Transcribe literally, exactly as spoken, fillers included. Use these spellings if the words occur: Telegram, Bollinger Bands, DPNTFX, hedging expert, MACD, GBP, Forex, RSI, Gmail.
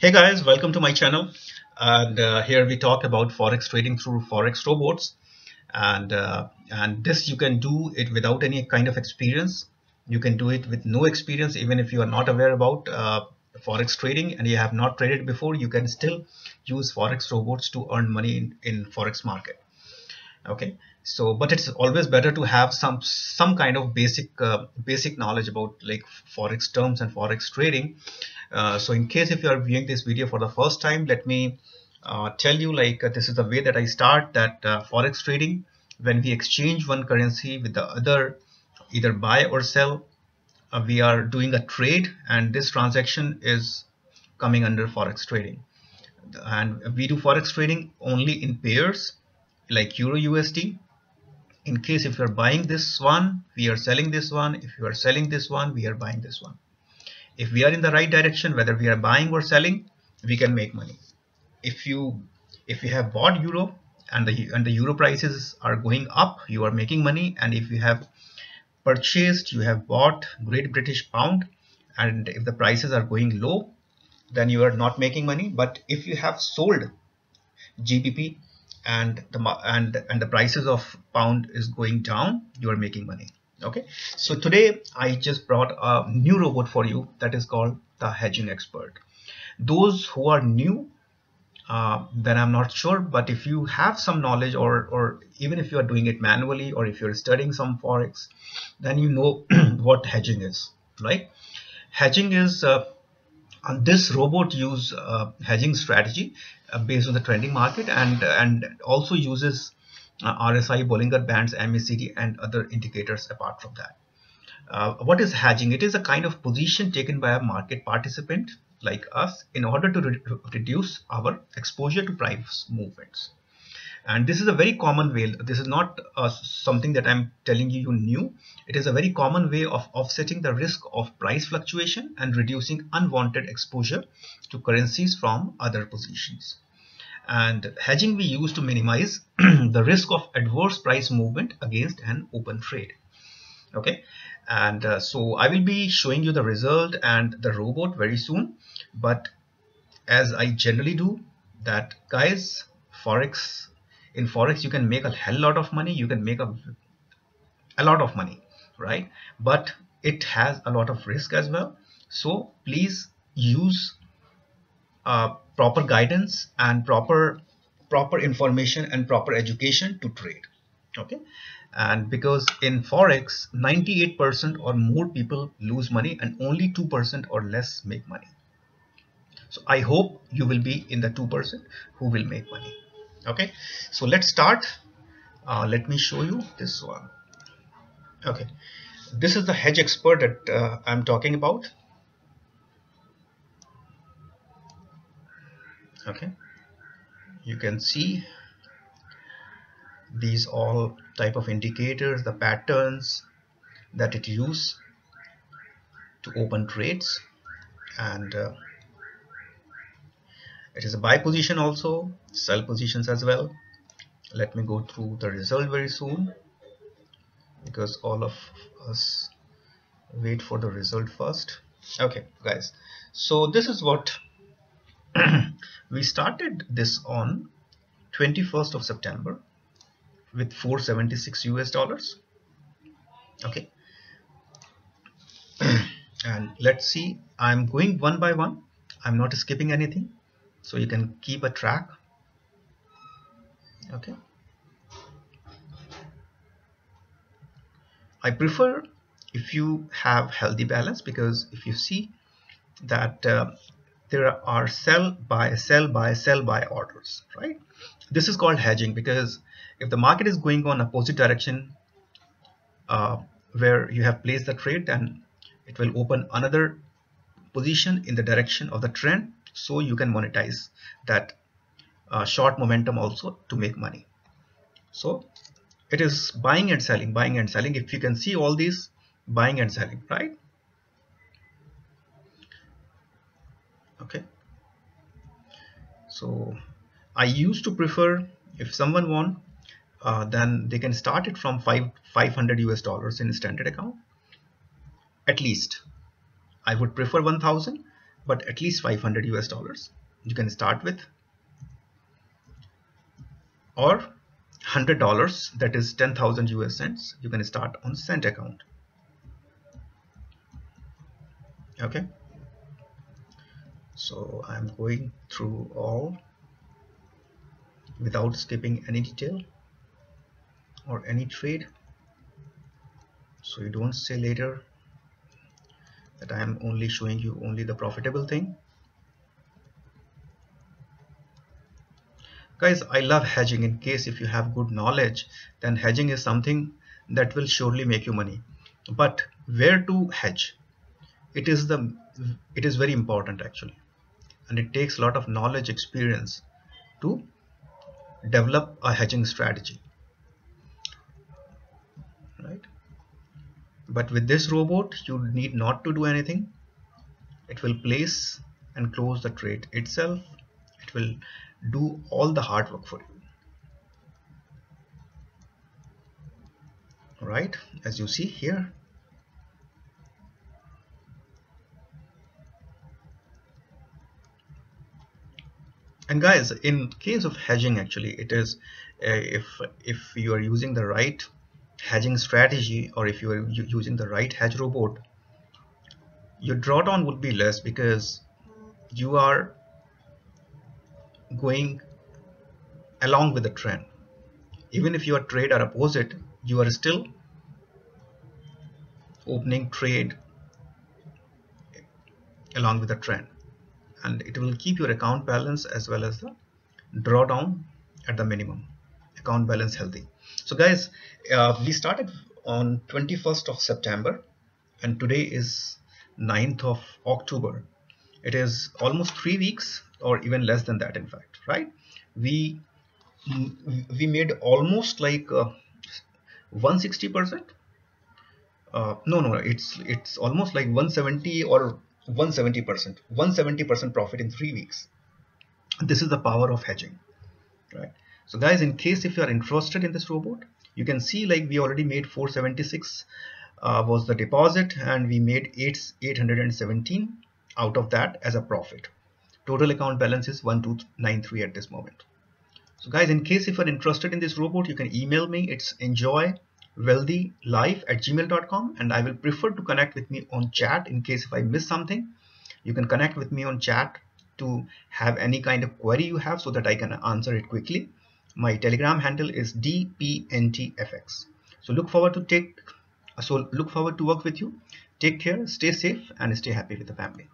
Hey guys, welcome to my channel, and uh, here we talk about forex trading through forex robots, and uh, and this you can do it without any kind of experience. You can do it with no experience. Even if you are not aware about uh, forex trading and you have not traded before, you can still use forex robots to earn money in, in forex market. Okay, so but it's always better to have some some kind of basic uh, basic knowledge about like forex terms and forex trading. Uh, so in case if you are viewing this video for the first time, let me uh, tell you like uh, this is the way that I start that uh, forex trading. When we exchange one currency with the other, either buy or sell, uh, we are doing a trade, and this transaction is coming under forex trading. And we do forex trading only in pairs like euro U S D. In case if you are buying this one, we are selling this one. If you are selling this one, we are buying this one. If we are in the right direction, whether we are buying or selling, we can make money. If you if you have bought euro and the and the euro prices are going up, you are making money. And if you have purchased, you have bought Great British Pound, and if the prices are going low, then you are not making money. But if you have sold G B P and the and and the prices of pound is going down, you are making money. Okay, so today I just brought a new robot for you that is called the hedging expert. Those who are new, uh, then I'm not sure, but if you have some knowledge, or or even if you are doing it manually, or if you're studying some forex, then you know what hedging is. Right? Hedging is uh, on this robot use uh, hedging strategy uh, based on the trending market, and and also uses Uh, R S I, Bollinger Bands, M A C D and other indicators apart from that. Uh, what is hedging? It is a kind of position taken by a market participant like us in order to re reduce our exposure to price movements. And this is a very common way. This is not uh, something that I'm telling you you new. It is a very common way of offsetting the risk of price fluctuation and reducing unwanted exposure to currencies from other positions. And hedging we use to minimize the risk of adverse price movement against an open trade. Okay, and uh, so I will be showing you the result and the robot very soon, but as I generally do that, guys, forex in forex you can make a hell lot of money. You can make a, a lot of money, right? But it has a lot of risk as well, so please use uh, proper guidance and proper proper information and proper education to trade. Okay, and because in forex ninety-eight percent or more people lose money and only two percent or less make money. So I hope you will be in the two percent who will make money. Okay, so let's start. Uh, let me show you this one. Okay, this is the hedge expert that uh, I'm talking about. Okay, you can see these all type of indicators, the patterns that it uses to open trades, and uh, it is a buy position, also sell positions as well. Let me go through the result very soon because all of us wait for the result first. Okay guys, so this is what we started this on twenty-first of September with four seventy-six U S dollars. Okay, and let's see, I'm going one by one, I'm not skipping anything, so you can keep a track. Okay, I prefer if you have healthy balance, because if you see that uh, there are sell buy sell buy sell buy orders, right? This is called hedging, because if the market is going on opposite direction uh, where you have placed the trade, then it will open another position in the direction of the trend, so you can monetize that uh, short momentum also to make money. So it is buying and selling, buying and selling. If you can see all these buying and selling, right? Okay, so I used to prefer, if someone wants, uh, then they can start it from five hundred U S dollars in standard account. At least I would prefer one thousand, but at least five hundred U S dollars you can start with, or one hundred dollars, that is ten thousand U S cents, you can start on cent account. Okay, so I'm going through all without skipping any detail or any trade, so you don't say later that I am only showing you only the profitable thing. Guys, I love hedging. In case if you have good knowledge, then hedging is something that will surely make you money. But where to hedge, it is the it is very important actually, and it takes a lot of knowledge, experience to develop a hedging strategy, right? But with this robot, you need not to do anything. It will place and close the trade itself. It will do all the hard work for you. All right, as you see here, and guys, in case of hedging, actually it is uh, if if you are using the right hedging strategy, or if you are using the right hedge robot, your drawdown would be less, because you are going along with the trend. Even if your trade are opposite, you are still opening trade along with the trend, and it will keep your account balance as well as the drawdown at the minimum, account balance healthy. So guys, uh, we started on twenty-first of September and today is ninth of October. It is almost three weeks or even less than that, in fact, right? We we made almost like uh, one hundred sixty percent. Uh, no, no, it's it's almost like one hundred seventy or one hundred seventy percent, one hundred seventy percent profit in three weeks. This is the power of hedging, right? So guys, in case if you are interested in this robot, you can see like we already made four seventy-six uh, was the deposit, and we made eight hundred seventeen out of that as a profit. Total account balance is one two nine three at this moment. So guys, in case if you're interested in this robot, you can email me. It's enjoy wealthy life at gmail dot com, and I will prefer to connect with me on chat. In case if I miss something, you can connect with me on chat to have any kind of query you have, so that I can answer it quickly. My Telegram handle is D P N T F X. So look forward to take so look forward to work with you. Take care, stay safe, and stay happy with the family.